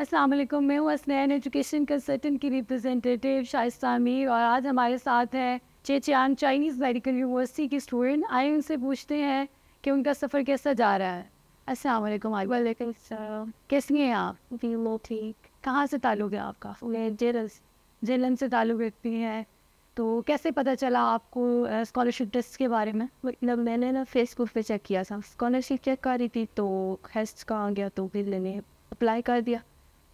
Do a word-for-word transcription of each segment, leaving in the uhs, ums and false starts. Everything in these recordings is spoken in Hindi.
अस्सलाम वालेकुम, मैं हूँ हसनैन एजुकेशन कंसल्टेंट की रिप्रेजेंटेटिव शाइस्ता मीर और आज हमारे साथ हैं ज़ेजियांग चाइनीज़ मेडिकल यूनिवर्सिटी की स्टूडेंट। आए उनसे पूछते हैं कि उनका सफ़र कैसा जा रहा है। अस्सलाम वालेकुम। वालेकुम सलाम, कैसी हैं आप? बिल्कुल ठीक। कहाँ से ताल्लुक़ है आपका? मैं जेरल जेलम से ताल्लुक़ रखती हैं। तो कैसे पता चला आपको स्कॉलरशिप टेस्ट के बारे में? मतलब मैंने ना फेसबुक पे चेक किया था, स्कॉलरशिप चेक कर रही थी तो हेस्ट का आ गया, तो फिर मैंने अप्लाई कर दिया।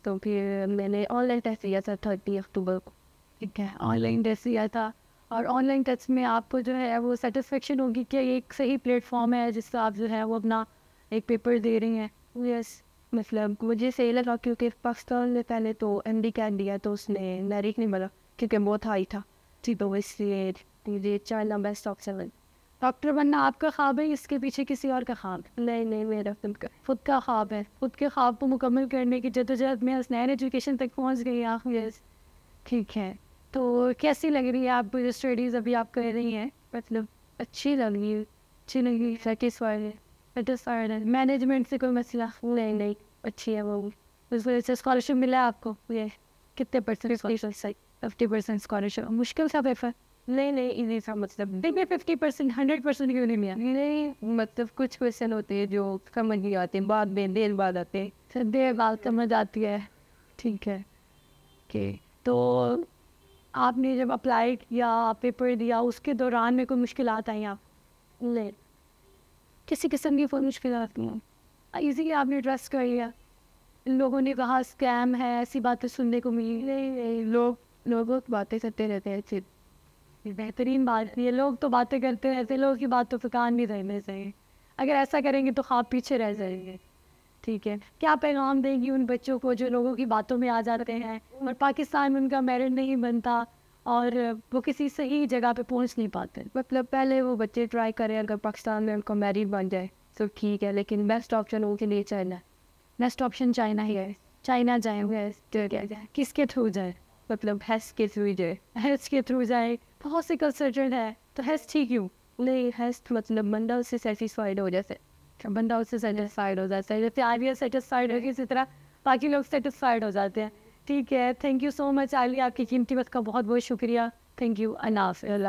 तो फिर मैंने ऑनलाइन टेस्ट दिया था थर्टी अक्टूबर को। ठीक है, ऑनलाइन टेस्ट दिया था और ऑनलाइन टेस्ट में आपको जो है वो सेटिस्फेक्शन होगी कि ये एक सही प्लेटफॉर्म है जिससे आप जो है वो अपना एक पेपर दे रही हैं। यस, मतलब मुझे सही लगा क्योंकि पाकिस्तान में पहले तो एम डी कैट दिया तो उसने नैरिक नहीं मिला क्योंकि बहुत हाई था। ठीक है, इसलिए मुझे चाइना बेस्ट ऑप्शन है। डॉक्टर बनना आपका ख्वाब है, इसके पीछे किसी और का ख्वाब? नहीं नहीं, मेरा खुद का खुद का ख्वाब है। खुद के ख्वाब को मुकम्मल करने की जदोजहद में हसनैन एजुकेशन तक पहुंच गई आप। यस, ठीक है। तो कैसी लग रही है आप जो स्टडीज़ अभी आप कर रही हैं? मतलब अच्छी लग रही है, अच्छी लग रही है, सेटिस्फाइड है। सेटिस्फाइड है। मैनेजमेंट से कोई मसला? नहीं नहीं, अच्छी है वो। उस वजह से स्कॉलरशिप मिला है आपको? ये कितने percent scholarship? Fifty percent scholarship. मुश्किल सा पेपर? नहीं नहीं, इजी था। मतलब देखिए फिफ्टी परसेंट हंड्रेड परसेंट क्यों नहीं मिला? नहीं, मतलब कुछ क्वेश्चन होते हैं जो समझ नहीं आते, बाद में देर बाद आते हैं, देर बाद समझ आती है। ठीक है, ओके। तो आपने जब अप्लाई किया, पेपर दिया, उसके दौरान में कोई मुश्किलात आई आप? नहीं, किसी किस्म की कोई मुश्किलात नहीं। इजी आपने ट्रस्ट कर लिया? लोगों ने कहा स्कैम है, ऐसी बातें सुनने को मिली? नहीं नहीं, लोग लोगों की बातें करते रहते हैं। अच्छी बेहतरीन बात नहीं है, लोग तो बातें करते रहते हैं, लोगों की बात तो फिकान भी रहने चाहिए। अगर ऐसा करेंगे तो ख्वाब पीछे रह जाएंगे। ठीक है, क्या पैगाम देंगी उन बच्चों को जो लोगों की बातों में आ जाते हैं और पाकिस्तान में उनका मेरिट नहीं बनता और वो किसी सही जगह पे पहुंच नहीं पाते? मतलब पहले वो बच्चे ट्राई करें, अगर पाकिस्तान में उनका मेरिट बन जाए तो ठीक है, लेकिन बेस्ट ऑप्शन उनके लिए चाइना। बेस्ट ऑप्शन चाइना ही है। चाइना जाए किसके थ्रू जाए? मतलब हेस के थ्रू जाए। हेस के थ्रू जाए, बहुत से कंसल्टेंट है तो हेस ठीक क्यों नहीं? हेस मतलब बंदा उससे सेटिस्फाइड हो जाता है, बंदा उससे सेटिस्फाइड हो जाता है, जैसे आलिया सेटिस्फाइड होगी इसी तरह बाकी लोग सेटिस्फाइड हो जाते हैं। ठीक है, thank you so much Alia, आपकी कीमती वक्त का बहुत बहुत शुक्रिया। Thank you. अनाफ।